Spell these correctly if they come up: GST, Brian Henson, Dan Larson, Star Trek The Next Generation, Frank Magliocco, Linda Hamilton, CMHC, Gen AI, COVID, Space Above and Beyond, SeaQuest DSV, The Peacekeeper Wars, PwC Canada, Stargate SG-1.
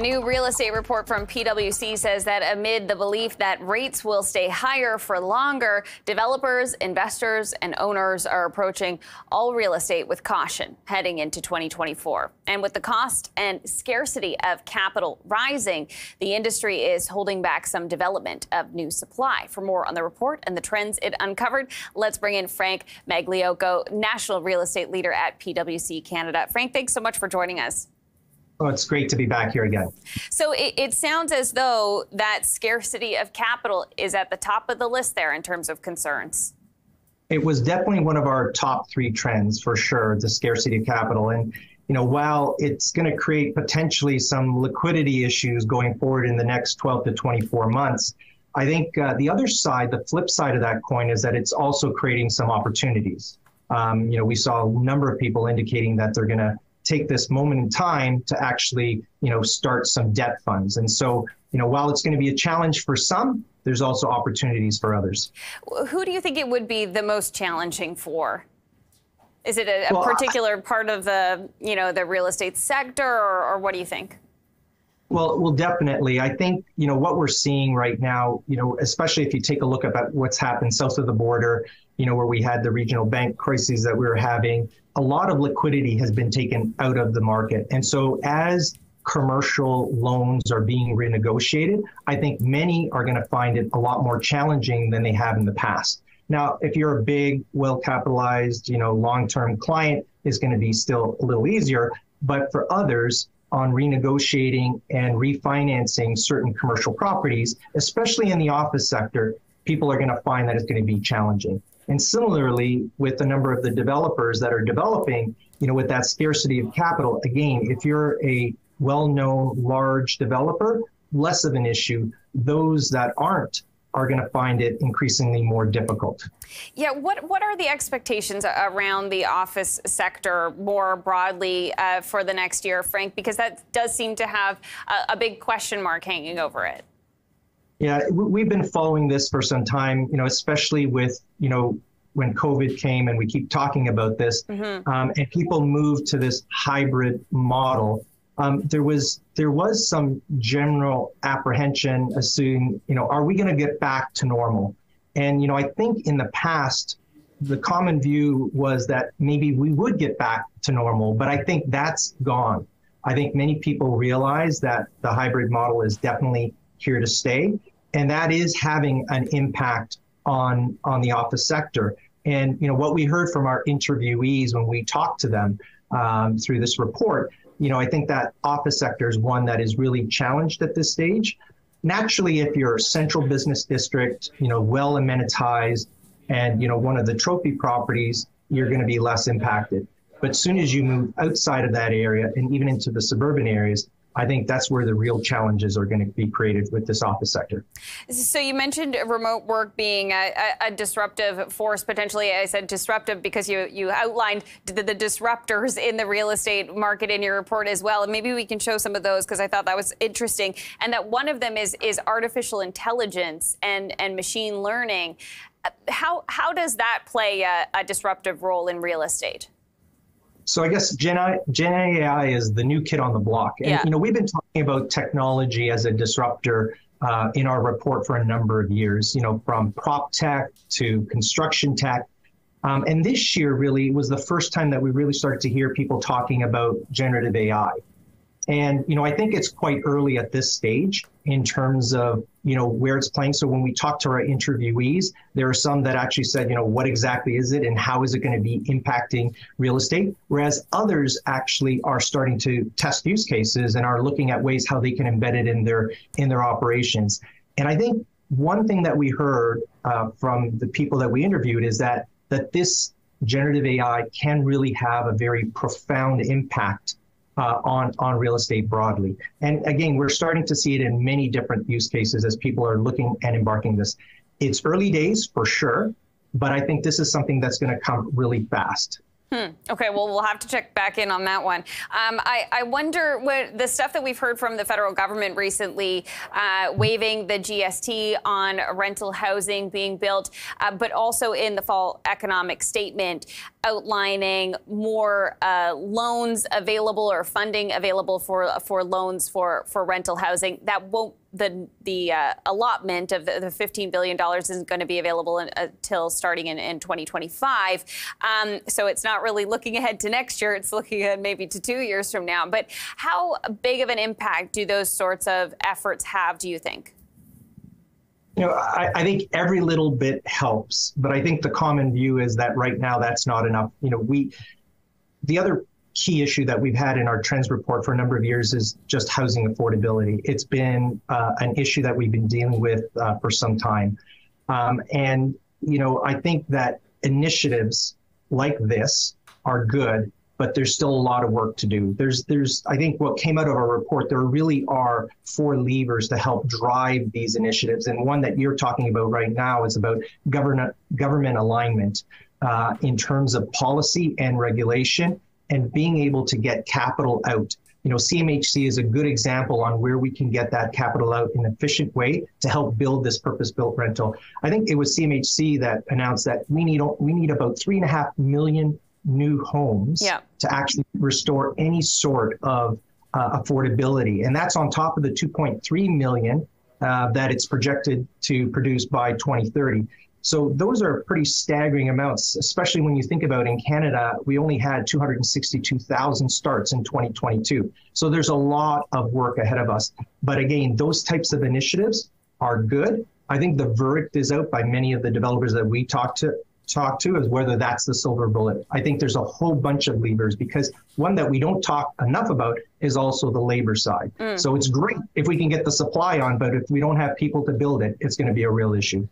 A new real estate report from PwC says that amid the belief that rates will stay higher for longer, developers, investors, and owners are approaching all real estate with caution heading into 2024. And with the cost and scarcity of capital rising, the industry is holding back some development of new supply. For more on the report and the trends it uncovered, let's bring in Frank Magliocco, National Real Estate Leader at PwC Canada. Frank, thanks so much for joining us. Oh, it's great to be back here again. So it sounds as though that scarcity of capital is at the top of the list there in terms of concerns. It was definitely one of our top three trends for sure, the scarcity of capital. And, you know, while it's going to create potentially some liquidity issues going forward in the next 12 to 24 months, I think the other side, the flip side of that coin is that it's also creating some opportunities. You know, we saw a number of people indicating that they're going to take this moment in time to actually, you know, start some debt funds. And so, you know, while it's going to be a challenge for some, there's also opportunities for others. Who do you think it would be the most challenging for? Is it a particular part of the, you know, the real estate sector, or what do you think? Well, definitely. I think, you know, what we're seeing right now, you know, especially if you take a look at what's happened south of the border, you know, where we had the regional bank crises that we were having, a lot of liquidity has been taken out of the market. And so as commercial loans are being renegotiated, I think many are going to find it a lot more challenging than they have in the past. Now, if you're a big, well-capitalized, you know, long-term client, it's going to be still a little easier. But for others, on renegotiating and refinancing certain commercial properties, especially in the office sector, people are going to find that it's going to be challenging. And similarly, with a number of the developers that are developing, you know, with that scarcity of capital, again, if you're a well-known large developer, less of an issue. Those that aren't are going to find it increasingly more difficult. Yeah, what are the expectations around the office sector more broadly for the next year, Frank? Because that does seem to have a big question mark hanging over it. Yeah, we've been following this for some time, you know, especially with, you know, when COVID came, and we keep talking about this, and people moved to this hybrid model. There was some general apprehension, assuming, you know, are we going to get back to normal? And, you know, I think in the past, the common view was that maybe we would get back to normal, but I think that's gone. I think many people realize that the hybrid model is definitely here to stay, and that is having an impact on the office sector. And, you know, what we heard from our interviewees when we talked to them through this report, you know, I think that office sector is one that is really challenged at this stage. Naturally, if you're a central business district, you know, well amenitized and, you know, one of the trophy properties, you're going to be less impacted. But as soon as you move outside of that area and even into the suburban areas, I think that's where the real challenges are going to be created with this office sector. So you mentioned remote work being a disruptive force, potentially. I said disruptive because you outlined the disruptors in the real estate market in your report as well. And maybe we can show some of those, because I thought that was interesting. And that one of them is artificial intelligence and machine learning. How does that play a disruptive role in real estate? So I guess Gen AI is the new kid on the block. And, yeah, you know, we've been talking about technology as a disruptor in our report for a number of years, you know, from prop tech to construction tech. And this year really was the first time that we really started to hear people talking about generative AI. And, you know, I think it's quite early at this stage in terms of, you know, where it's playing. So when we talk to our interviewees, there are some that actually said, you know, what exactly is it and how is it going to be impacting real estate? Whereas others actually are starting to test use cases and are looking at ways how they can embed it in their operations. And I think one thing that we heard from the people that we interviewed is that this generative AI can really have a very profound impact on real estate broadly. And again, we're starting to see it in many different use cases as people are looking and embarking this. It's early days for sure, but I think this is something that's going to come really fast. Okay, well, we'll have to check back in on that one. I wonder what the stuff that we've heard from the federal government recently, waiving the GST on rental housing being built, but also in the fall economic statement outlining more loans available or funding available for loans for rental housing. That won't the allotment of the $15 billion isn't going to be available until starting in 2025. So it's not really looking ahead to next year. It's looking ahead maybe to 2 years from now. But how big of an impact do those sorts of efforts have, do you think? You know, I think every little bit helps. But I think the common view is that right now that's not enough. You know, the other key issue that we've had in our trends report for a number of years is just housing affordability. It's been an issue that we've been dealing with for some time. And, you know, I think that initiatives like this are good, but there's still a lot of work to do. There's I think what came out of our report, there really are four levers to help drive these initiatives. And one that you're talking about right now is about government alignment in terms of policy and regulation, and being able to get capital out. You know, CMHC is a good example on where we can get that capital out in an efficient way to help build this purpose-built rental. I think it was CMHC that announced that we need about 3.5 million new homes to actually restore any sort of affordability. And that's on top of the 2.3 million that it's projected to produce by 2030. So those are pretty staggering amounts, especially when you think about in Canada, we only had 262,000 starts in 2022. So there's a lot of work ahead of us. But again, those types of initiatives are good. I think the verdict is out by many of the developers that we talk to is whether that's the silver bullet. I think there's a whole bunch of levers, because one that we don't talk enough about is also the labor side. So it's great if we can get the supply on, but if we don't have people to build it, it's going to be a real issue.